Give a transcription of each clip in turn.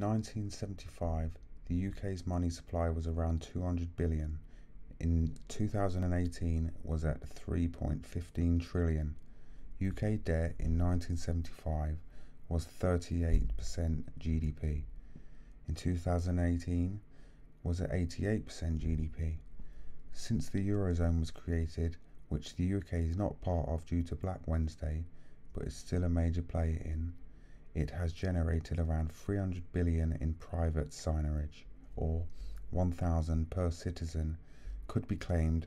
In 1975, the UK's money supply was around 200 billion. In 2018, it was at 3.15 trillion. UK debt in 1975 was 38% GDP. In 2018, was at 88% GDP. Since the Eurozone was created, which the UK is not part of due to Black Wednesday, but is still a major player in, it has generated around 300 billion in private signage, or 1,000 per citizen, could be claimed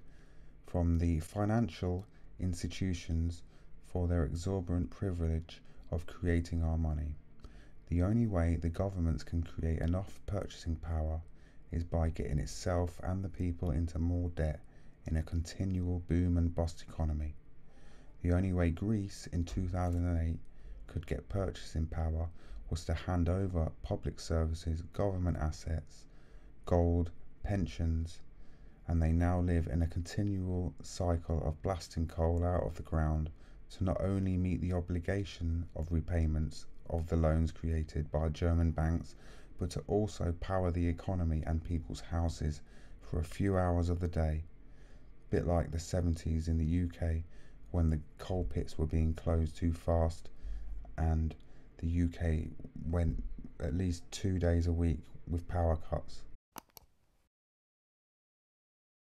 from the financial institutions for their exorbitant privilege of creating our money. The only way the governments can create enough purchasing power is by getting itself and the people into more debt in a continual boom and bust economy. The only way Greece in 2008 could get purchasing power was to hand over public services, government assets, gold, pensions, and they now live in a continual cycle of blasting coal out of the ground to not only meet the obligation of repayments of the loans created by German banks, but to also power the economy and people's houses for a few hours of the day, a bit like the 70s in the UK when the coal pits were being closed too fast and the UK went at least 2 days a week with power cuts.